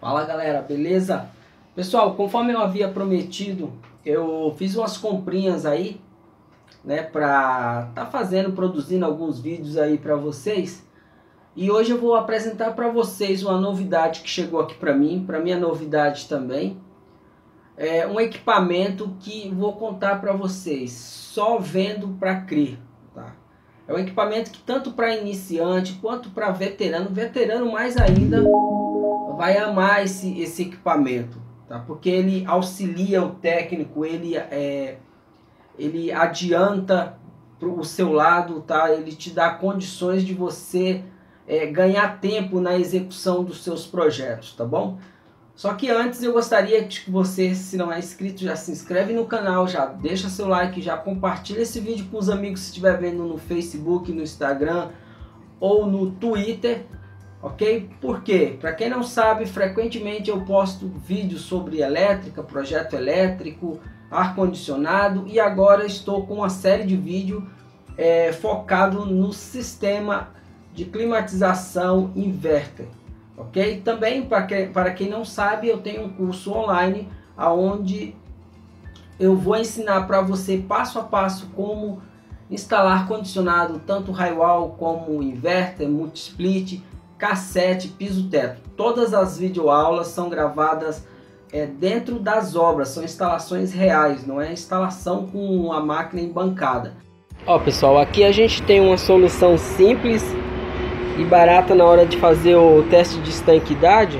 Fala galera, beleza? Pessoal, conforme eu havia prometido, eu fiz umas comprinhas aí, né, pra tá fazendo, produzindo alguns vídeos aí pra vocês. E hoje eu vou apresentar pra vocês uma novidade que chegou aqui pra mim, pra minha novidade também. É um equipamento que vou contar pra vocês, só vendo pra crer, tá? É um equipamento que tanto para iniciante quanto para veterano, mais ainda, vai amar esse equipamento, tá? Porque ele auxilia o técnico, ele adianta pro seu lado, tá? Ele te dá condições de você ganhar tempo na execução dos seus projetos, tá bom? Só que antes eu gostaria que você, se não é inscrito, já se inscreve no canal, já deixa seu like, já compartilha esse vídeo com os amigos se estiver vendo no Facebook, no Instagram ou no Twitter. Ok? Porque, para quem não sabe, frequentemente eu posto vídeos sobre elétrica, projeto elétrico, ar-condicionado, e agora estou com uma série de vídeos focado no sistema de climatização inverter. Ok? Também, para quem não sabe, eu tenho um curso online onde eu vou ensinar para você passo a passo como instalar condicionado, tanto highwall como inverter, multisplit, cassete, piso-teto. Todas as videoaulas são gravadas dentro das obras, são instalações reais, não é instalação com a máquina embancada. Ó pessoal, aqui a gente tem uma solução simples e barata na hora de fazer o teste de estanquidade,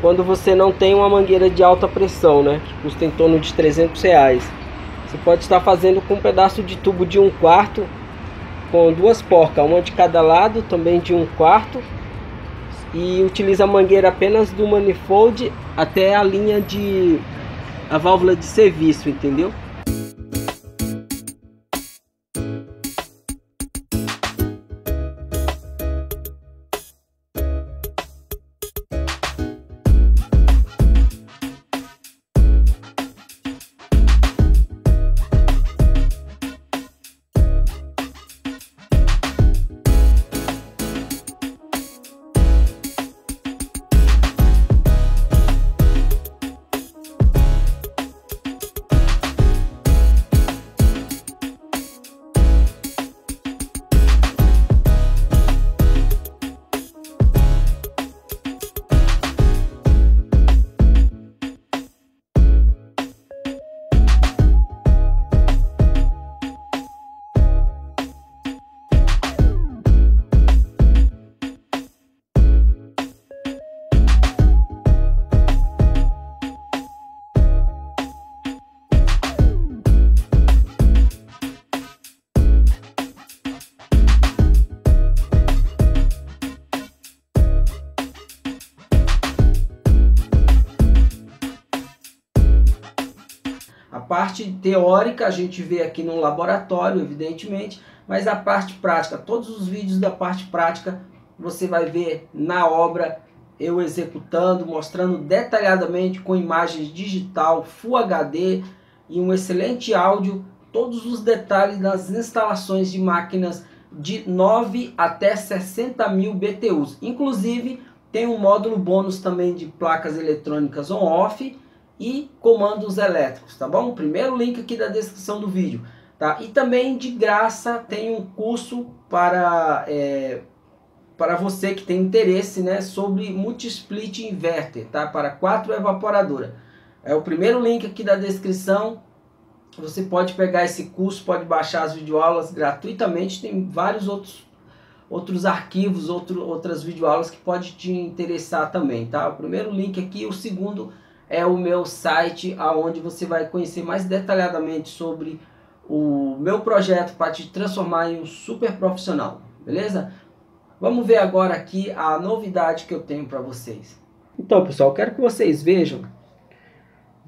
quando você não tem uma mangueira de alta pressão, né, que custa em torno de R$300. Você pode estar fazendo com um pedaço de tubo de 1/4 com duas porcas, uma de cada lado, também de 1/4, e utiliza a mangueira apenas do manifold até a linha de a válvula de serviço, entendeu? Parte teórica a gente vê aqui no laboratório, evidentemente, mas a parte prática, todos os vídeos da parte prática você vai ver na obra, eu executando, mostrando detalhadamente com imagens digital, Full HD e um excelente áudio, todos os detalhes das instalações de máquinas de 9 até 60 mil BTUs. Inclusive tem um módulo bônus também de placas eletrônicas on-off e comandos elétricos, tá bom? Primeiro link aqui da descrição do vídeo, tá? E também de graça tem um curso para você que tem interesse, né, sobre multisplit inverter, tá? Para 4 evaporadoras. É o primeiro link aqui da descrição. Você pode pegar esse curso, pode baixar as videoaulas gratuitamente. Tem vários outros arquivos, outras videoaulas que pode te interessar também, tá? O primeiro link aqui, o segundo é o meu site, aonde você vai conhecer mais detalhadamente sobre o meu projeto para te transformar em um super profissional, beleza? Vamos ver agora aqui a novidade que eu tenho para vocês. Então pessoal, eu quero que vocês vejam,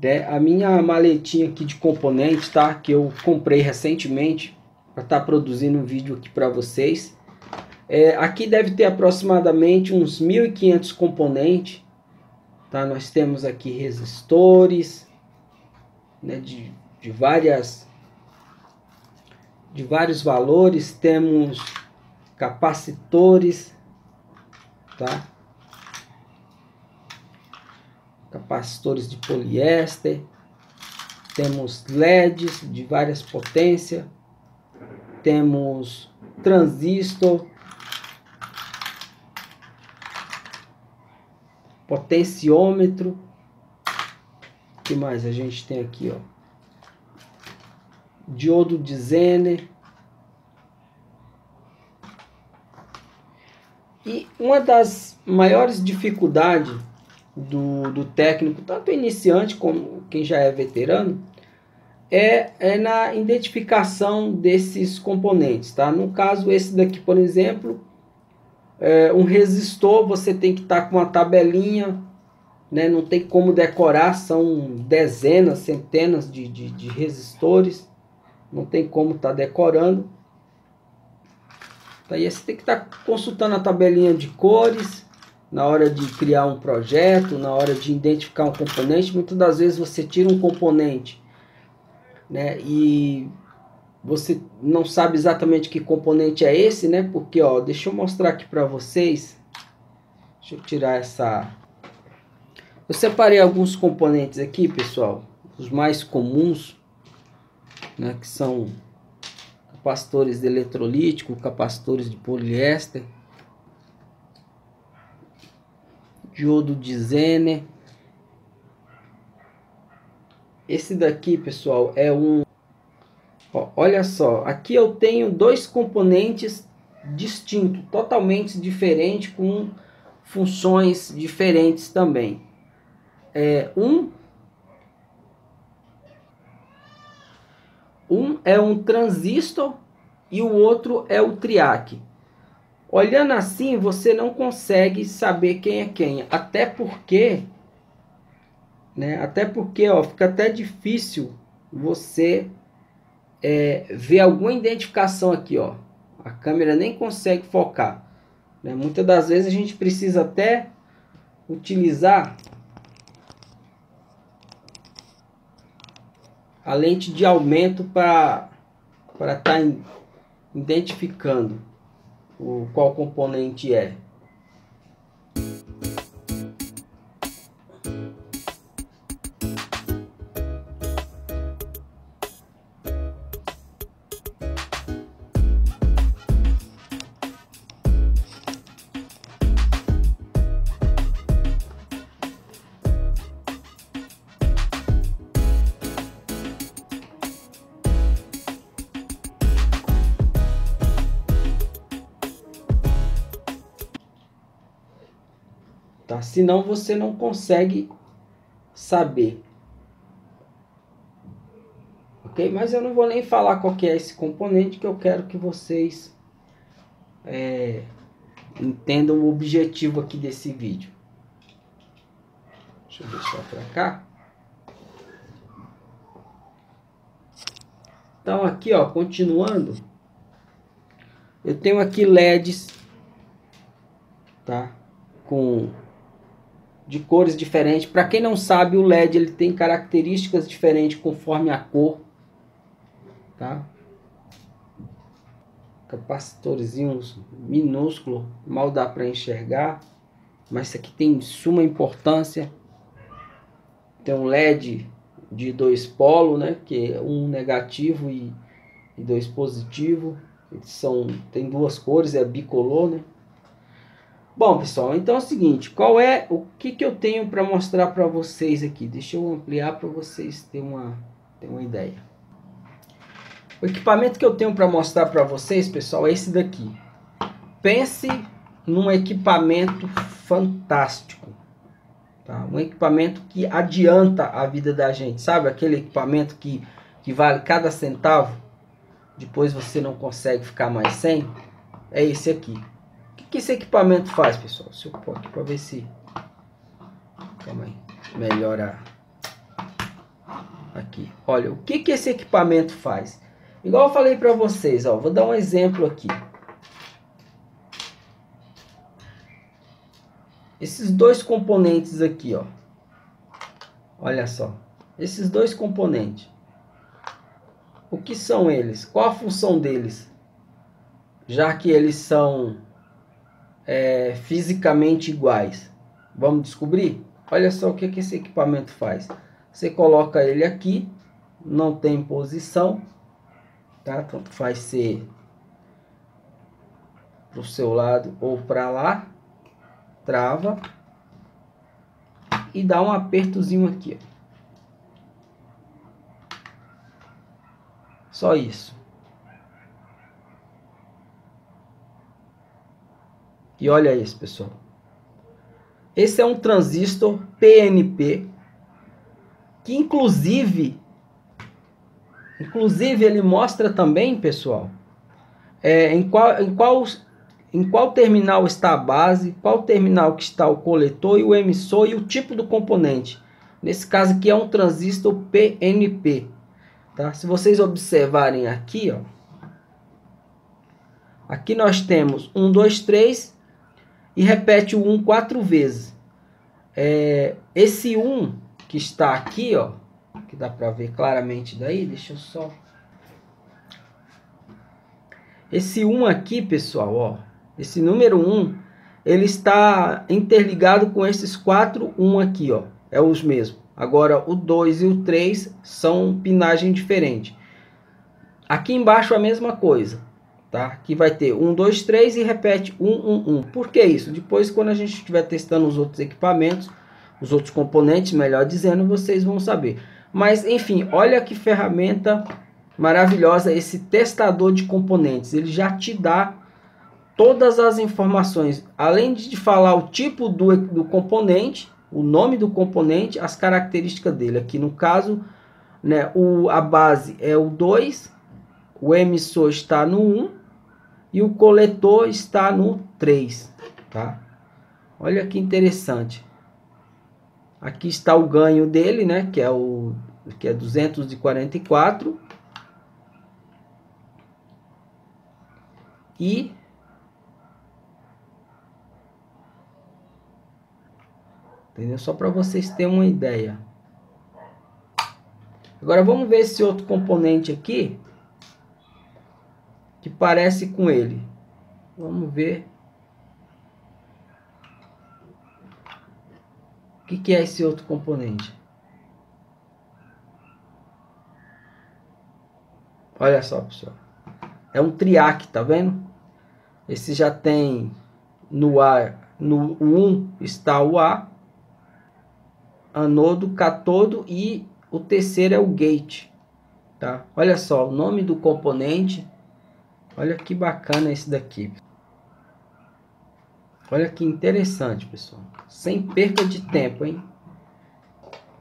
né, a minha maletinha aqui de componentes, tá? Que eu comprei recentemente para estar produzindo um vídeo aqui para vocês. Aqui deve ter aproximadamente uns 1.500 componentes. Tá, nós temos aqui resistores, né, de vários valores, temos capacitores, tá? capacitores de poliéster, temos LEDs de várias potências, temos transistor, potenciômetro. O que mais a gente tem aqui, ó? Diodo de Zener. E uma das maiores dificuldades do técnico, tanto iniciante como quem já é veterano, é na identificação desses componentes, tá? No caso, esse daqui, por exemplo, é um resistor, você tem que estar com uma tabelinha, né? Não tem como decorar, são dezenas, centenas de resistores, não tem como estar decorando. Aí você tem que estar consultando a tabelinha de cores na hora de criar um projeto, na hora de identificar um componente. Muitas das vezes você tira um componente, né, e você não sabe exatamente que componente é esse, né? Porque, ó, deixa eu mostrar aqui para vocês. Deixa eu tirar essa... Eu separei alguns componentes aqui, pessoal. Os mais comuns, né, que são capacitores de eletrolítico, capacitores de poliéster, diodo de Zener. Esse daqui, pessoal, é um... Ó, olha só, aqui eu tenho dois componentes distintos, totalmente diferentes, com funções diferentes também. Um é um transistor e o outro é o triac. Olhando assim, você não consegue saber quem é quem. Até porque, né? Até porque, ó, fica até difícil você ver alguma identificação aqui, ó. A câmera nem consegue focar, né? Muitas das vezes a gente precisa até utilizar a lente de aumento para estar identificando qual componente é. Tá? Senão você não consegue saber. Ok? Mas eu não vou nem falar qual que é esse componente, que eu quero que vocês entendam o objetivo aqui desse vídeo. Deixa eu deixar para cá. Então aqui, ó, continuando, eu tenho aqui LEDs, tá? De cores diferentes. Para quem não sabe, o LED ele tem características diferentes conforme a cor, tá? Capacitorzinhos minúsculos, mal dá para enxergar, mas isso aqui tem suma importância. Tem um LED de dois polos, né? Que é um negativo e dois positivo. Tem duas cores, é bicolor, né? Bom, pessoal, então é o seguinte, o que eu tenho para mostrar para vocês aqui? Deixa eu ampliar para vocês terem uma ideia. O equipamento que eu tenho para mostrar para vocês, pessoal, é esse daqui. Pense num equipamento fantástico, tá? Um equipamento que adianta a vida da gente, sabe? Aquele equipamento que vale cada centavo, depois você não consegue ficar mais sem. É esse aqui. O que esse equipamento faz, pessoal? Se eu pôr aqui para ver se... Calma aí. Melhora aqui. Olha, o que esse equipamento faz? Igual eu falei para vocês, ó. Vou dar um exemplo aqui. Esses dois componentes aqui, ó. Olha só. Esses dois componentes. O que são eles? Qual a função deles? Já que eles são... fisicamente iguais. Vamos descobrir? Olha só o que esse equipamento faz. Você coloca ele aqui, não tem posição, tá? Tanto faz ser para o seu lado ou para lá, trava e dá um apertozinho aqui, ó. Só isso. E olha isso, pessoal. Esse é um transistor PNP que inclusive ele mostra também, pessoal, em qual terminal está a base, qual terminal que está o coletor e o emissor e o tipo do componente. Nesse caso aqui é um transistor PNP, tá? Se vocês observarem aqui, ó, aqui nós temos 1, 2, 3 e repete o 1 4 vezes. Esse 1 que está aqui, ó, que dá para ver claramente daí, deixa eu só... Esse 1 aqui, pessoal, ó, esse número 1, ele está interligado com esses 4 1 aqui, ó, é os mesmos. Agora o 2 e o 3 são pinagem diferente. Aqui embaixo a mesma coisa, tá? Aqui vai ter 1, 2, 3 e repete 1, 1, 1. Por que isso? Depois, quando a gente estiver testando os outros equipamentos, os outros componentes, melhor dizendo, vocês vão saber. Mas, enfim, olha que ferramenta maravilhosa esse testador de componentes. Ele já te dá todas as informações, além de falar o tipo do componente, o nome do componente, as características dele. Aqui no caso, né, a base é o 2, o emissor está no 1 e o coletor está no 3, tá? Olha que interessante. Aqui está o ganho dele, né, que é 244. E entendeu? Só para vocês terem uma ideia. Agora vamos ver esse outro componente aqui que parece com ele. Vamos ver o que é esse outro componente. Olha só, pessoal, é um triac, tá vendo? Esse já tem no A, no 1 está o A, anodo, catodo, e o terceiro é o gate, tá? Olha só o nome do componente, olha que bacana esse daqui. Olha que interessante, pessoal, sem perca de tempo, hein?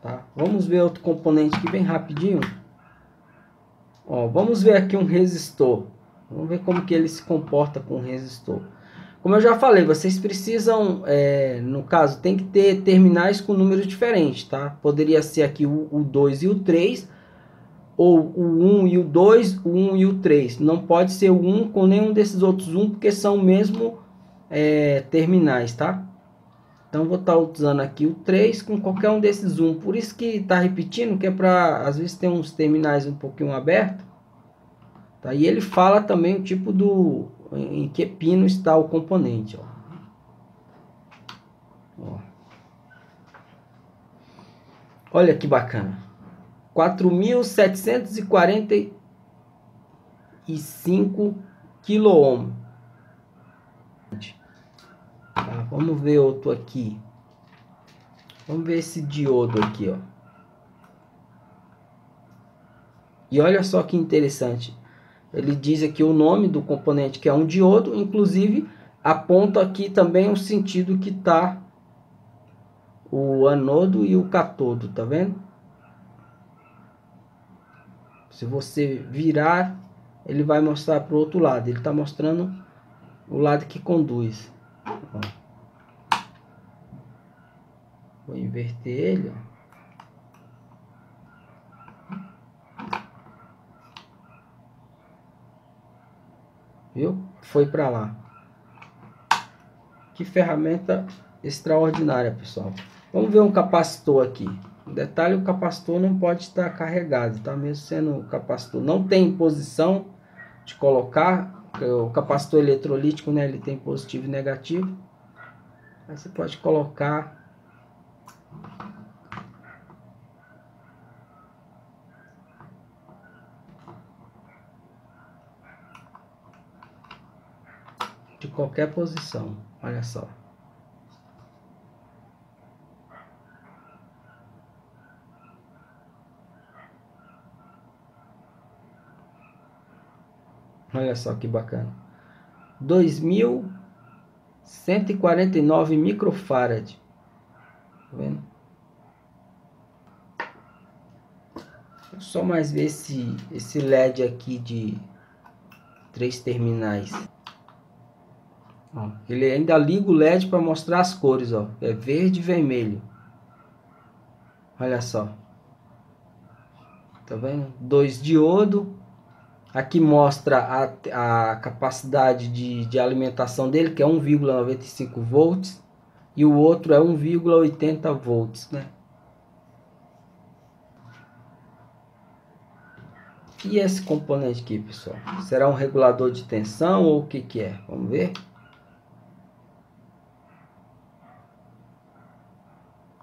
Tá? Vamos ver outro componente aqui bem rapidinho. Ó, vamos ver aqui um resistor. Vamos ver como que ele se comporta com o resistor. Como eu já falei, vocês precisam, no caso, tem que ter terminais com números diferentes, tá? Poderia ser aqui o 2 e o 3, ou o 1 e o 2, o 1 e o 3. Não pode ser o 1 com nenhum desses outros 1, porque são mesmo terminais, tá? Então, vou estar usando aqui o 3 com qualquer um desses 1. Por isso que está repetindo, que é para, às vezes, tem uns terminais um pouquinho aberto. Tá? E ele fala também o tipo do... em que pino está o componente, ó. Ó. Olha que bacana. 4.745 kilo-ohm. Tá, vamos ver outro aqui. Vamos ver esse diodo aqui, ó. E olha só que interessante. Ele diz aqui o nome do componente, que é um diodo, inclusive aponta aqui também o sentido que está o anodo e o catodo, tá vendo? Se você virar, ele vai mostrar para o outro lado, ele está mostrando o lado que conduz. Ó. Vou inverter ele, ó. Viu? Foi para lá. Que ferramenta extraordinária, pessoal. Vamos ver um capacitor aqui. Detalhe, o capacitor não pode estar carregado, tá? Mesmo sendo capacitor, não tem posição de colocar. O capacitor eletrolítico, né, ele tem positivo e negativo. Aí você pode colocar de qualquer posição. Olha só. Olha só que bacana. 2.149 microfarad. Tá vendo? Vou só mais ver esse LED aqui de 3 terminais. Ó, ele ainda liga o LED para mostrar as cores, ó. É verde e vermelho. Olha só. Tá vendo? 2 diodos. Aqui mostra a capacidade de alimentação dele, que é 1,95 volts. E o outro é 1,80 volts, né? E esse componente aqui, pessoal? Será um regulador de tensão ou o que que é? Vamos ver.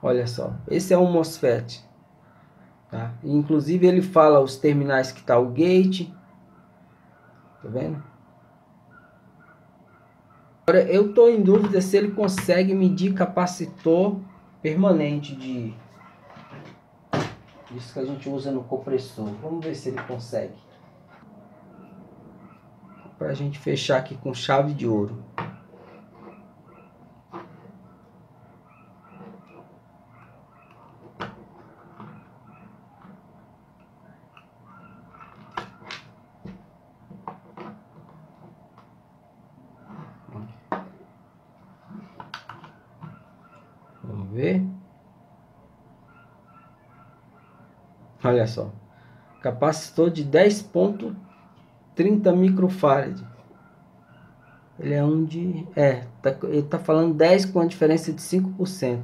Olha só. Esse é um MOSFET. Tá? Inclusive ele fala os terminais que está o gate. Tá vendo? Agora eu estou em dúvida se ele consegue medir capacitor permanente de... Isso que a gente usa no compressor. Vamos ver se ele consegue. Para a gente fechar aqui com chave de ouro. Vamos ver. Olha só. Capacitor de 10,30 microfarad. Ele é um de... ele tá falando 10 com a diferença de 5%.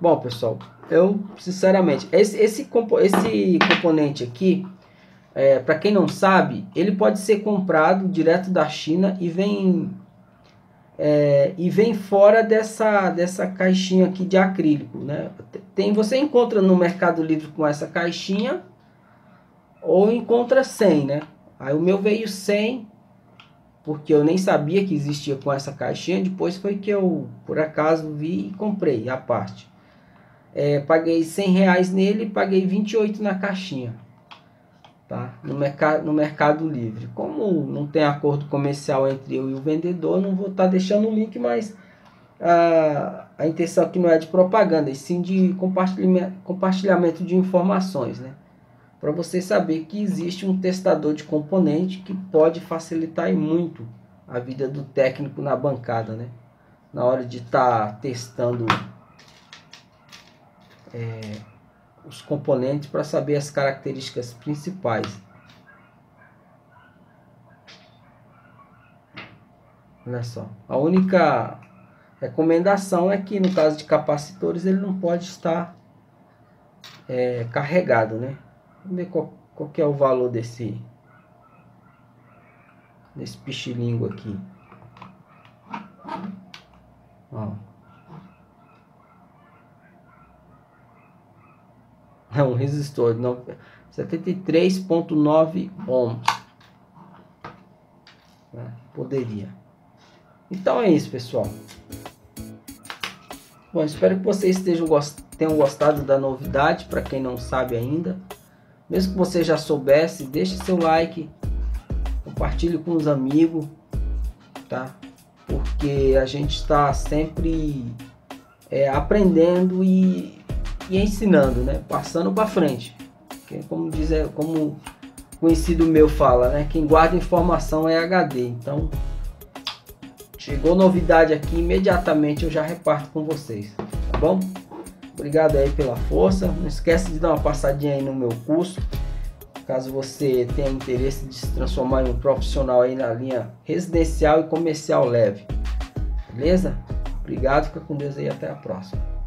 Bom, pessoal, eu sinceramente... Esse componente aqui, para quem não sabe, ele pode ser comprado direto da China e vem... e vem fora dessa caixinha aqui de acrílico, né? Você encontra no Mercado Livre com essa caixinha, ou encontra sem, né? Aí o meu veio sem, porque eu nem sabia que existia com essa caixinha. Depois foi que eu, por acaso, vi e comprei a parte. Paguei R$100 nele e paguei R$28 na caixinha, tá? No Mercado Livre. Como não tem acordo comercial entre eu e o vendedor, não vou estar deixando o link, mas a intenção aqui não é de propaganda, e sim de compartilhamento de informações, né? Para você saber que existe um testador de componente que pode facilitar muito a vida do técnico na bancada, né? Na hora de estar testando os componentes para saber as características principais. Olha só, a única recomendação é que no caso de capacitores ele não pode estar carregado, né? Vamos ver qual que é o valor desse pichilingo aqui. Ó. É um resistor de 73,9 ohms. Poderia. Então é isso, pessoal. Bom, espero que vocês tenham gostado da novidade. Para quem não sabe ainda, mesmo que você já soubesse, deixe seu like, compartilhe com os amigos, tá? Porque a gente está sempre aprendendo e ensinando, né? Passando para frente. Porque, como conhecido meu fala, né? Quem guarda informação é HD. Então, chegou novidade aqui, imediatamente eu já reparto com vocês, tá bom? Obrigado aí pela força. Não esquece de dar uma passadinha aí no meu curso, caso você tenha interesse de se transformar em um profissional aí na linha residencial e comercial leve. Beleza? Obrigado, fica com Deus aí, até a próxima.